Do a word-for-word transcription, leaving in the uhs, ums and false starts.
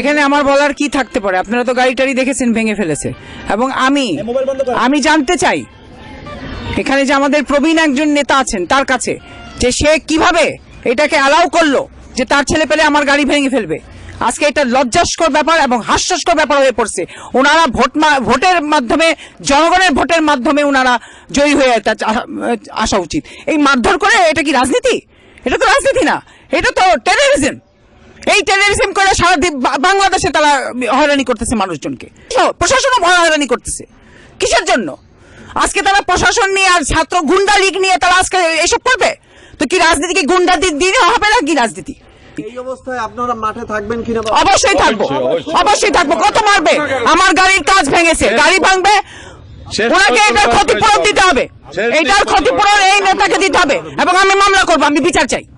এখানে আমার বলার কি থাকতে পারে? আপনারা তো গাড়িটারি দেখেছেন ভেঙে ফেলেছে, এবং আমি আমি জানতে চাই এখানে যে আমাদের প্রবীণ একজন নেতা আছেন তার কাছে যে সে কিভাবে এটাকে অ্যালাউ করলো যে তার ছেলে পেলে আমার গাড়ি ভেঙে ফেলবে। আজকে এটা লজ্জাস্কর ব্যাপার এবং হাস্যস্কর ব্যাপার হয়ে পড়ছে। ওনারা ভোট ভোটের মাধ্যমে জনগণের ভোটের মাধ্যমে ওনারা জয়ী হয়ে আসা উচিত। এই মারধর করে এটা কি রাজনীতি? এটা তো রাজনীতি না, এটা তো টেরোরিজম। এই টেরোরিজম করে সারা বাংলাদেশে তারা হয়রানি করতেছে মানুষজনকে, প্রশাসনও হয়রানি করতেছে। কিসের জন্য আজকে তারা প্রশাসন নিয়ে আর ছাত্র গুন্ডা লীগ নিয়ে তারা আজকে এসব করবে? তো কি রাজনীতি কি গুন্ডা দিক দিয়ে হবে না কি রাজনীতি? এই অবস্থায় আপনারা মাঠে থাকবেন কিনা? অবশ্যই থাকবো, অবশ্যই থাকবো। কত মারবে? আমার গাড়ির কাজ ভেঙেছে, গাড়ি ভাঙবে, ওনাকে এটার ক্ষতিপূরণ দিতে হবে, এটার ক্ষতিপূরণ এই নেতাকে দিতে হবে, এবং আমি মামলা করবো, আমি বিচার চাই।